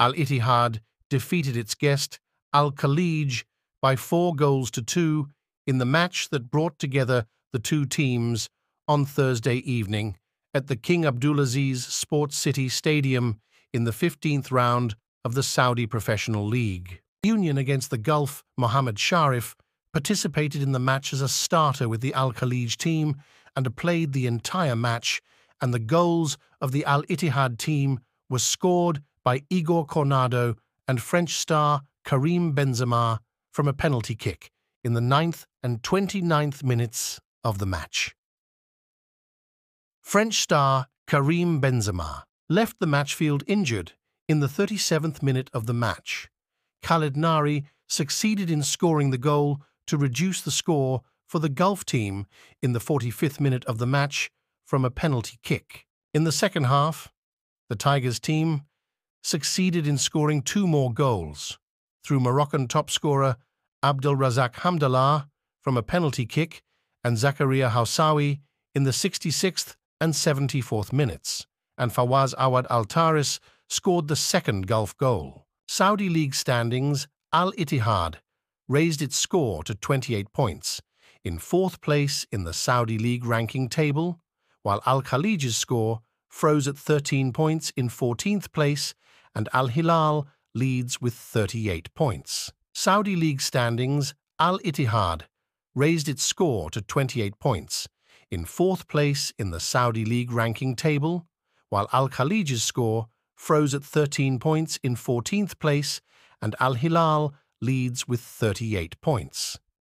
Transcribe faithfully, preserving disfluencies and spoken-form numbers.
Al-Ittihad defeated its guest, Al-Khaleej, by four goals to two in the match that brought together the two teams on Thursday evening at the King Abdulaziz Sports City Stadium in the fifteenth round of the Saudi Professional League. Union against the Gulf, Mohamed Sharif, participated in the match as a starter with the Al-Khaleej team and played the entire match, and the goals of the Al-Ittihad team were scored by Igor Cornado and French star Karim Benzema from a penalty kick in the ninth and twenty-ninth minutes of the match. French star Karim Benzema left the matchfield injured in the thirty-seventh minute of the match. Khalid Nari succeeded in scoring the goal to reduce the score for the Gulf team in the forty-fifth minute of the match from a penalty kick. In the second half, the Tigers team succeeded in scoring two more goals through Moroccan top scorer Abdelrazak Hamdallah from a penalty kick and Zakaria Housawi in the sixty-sixth and seventy-fourth minutes, and Fawaz Awad Al-Taris scored the second Gulf goal. Saudi League standings, Al-Ittihad raised its score to twenty-eight points, in fourth place in the Saudi League ranking table, while Al-Khaleej's score froze at thirteen points in fourteenth place, and Al-Hilal leads with thirty-eight points. Saudi League standings, Al-Ittihad raised its score to twenty-eight points, in fourth place in the Saudi League ranking table, while Al-Khaleej's score froze at thirteen points in fourteenth place, and Al-Hilal leads with thirty-eight points.